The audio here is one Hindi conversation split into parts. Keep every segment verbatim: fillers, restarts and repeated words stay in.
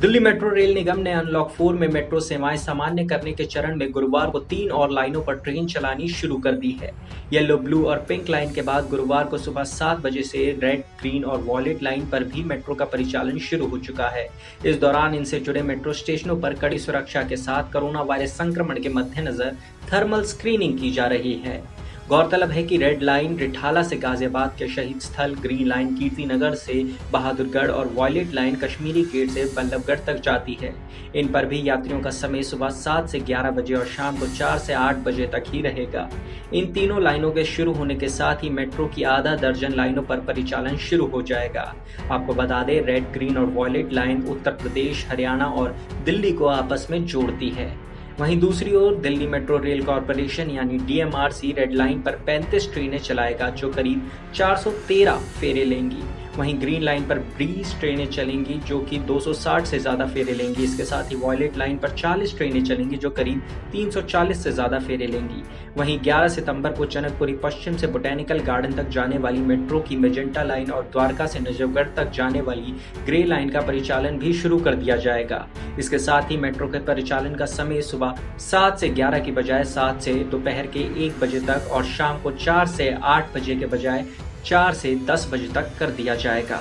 दिल्ली मेट्रो रेल निगम ने अनलॉक चार में मेट्रो सेवाएं सामान्य करने के चरण में गुरुवार को तीन और लाइनों पर ट्रेन चलानी शुरू कर दी है। येलो, ब्लू और पिंक लाइन के बाद गुरुवार को सुबह सात बजे से रेड, ग्रीन और वॉयलेट लाइन पर भी मेट्रो का परिचालन शुरू हो चुका है। इस दौरान इनसे जुड़े मेट्रो स्टेशनों पर कड़ी सुरक्षा के साथ कोरोना वायरस संक्रमण के मद्देनजर थर्मल स्क्रीनिंग की जा रही है। गौरतलब है कि रेड लाइन रिठाला से गाजियाबाद के शहीद स्थल, ग्रीन लाइन कीर्ति नगर से बहादुरगढ़ और वॉयलेट लाइन कश्मीरी गेट से बल्लभगढ़ तक जाती है। इन पर भी यात्रियों का समय सुबह सात से ग्यारह बजे और शाम को चार से आठ बजे तक ही रहेगा। इन तीनों लाइनों के शुरू होने के साथ ही मेट्रो की आधा दर्जन लाइनों पर परिचालन शुरू हो जाएगा। आपको बता दें, रेड, ग्रीन और वॉयलेट लाइन उत्तर प्रदेश, हरियाणा और दिल्ली को आपस में जोड़ती है। वहीं दूसरी ओर दिल्ली मेट्रो रेल कॉरपोरेशन यानी D M R C red line पर पैंतीस ट्रेनें चलाएगा, जो करीब चार सौ तेरह फेरे लेंगी। वहीं ग्रीन लाइन पर बीस ट्रेनें चलेंगी, जो कि दो सौ साठ से ज़्यादा फेरे लेंगी। इसके साथ ही वॉयलेट लाइन पर चालीस ट्रेनें चलेंगी, जो करीब तीन सौ चालीस से ज़्यादा फेरे लेंगी। वहीं ग्यारह सितंबर को जनकपुरी पश्चिम से बोटैनिकल गार्डन तक जाने वाली मेट्रो की मेजेंटा लाइन और द्वारका से नजफगढ़ तक जाने वाली ग्रे लाइन का परिचालन भी शुरू कर दिया जाएगा। इसके साथ ही मेट्रो के परिचालन का समय सुबह सात से ग्यारह की बजाय सात से दोपहर के एक बजे तक और शाम को चार से आठ बजे के बजाय चार से दस बजे तक कर दिया जाएगा।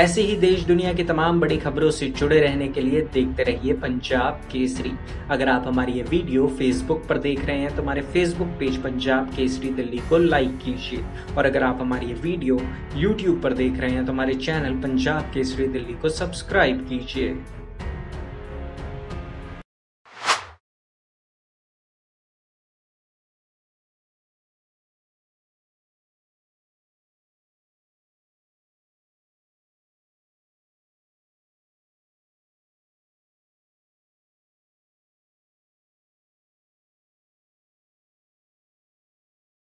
ऐसे ही देश दुनिया की तमाम बड़ी खबरों से जुड़े रहने के लिए देखते रहिए पंजाब केसरी। अगर आप हमारी ये वीडियो फेसबुक पर देख रहे हैं तो हमारे फेसबुक पेज पंजाब केसरी दिल्ली को लाइक कीजिए, और अगर आप हमारी ये वीडियो यूट्यूब पर देख रहे हैं तो हमारे चैनल पंजाब केसरी दिल्ली को सब्सक्राइब कीजिए।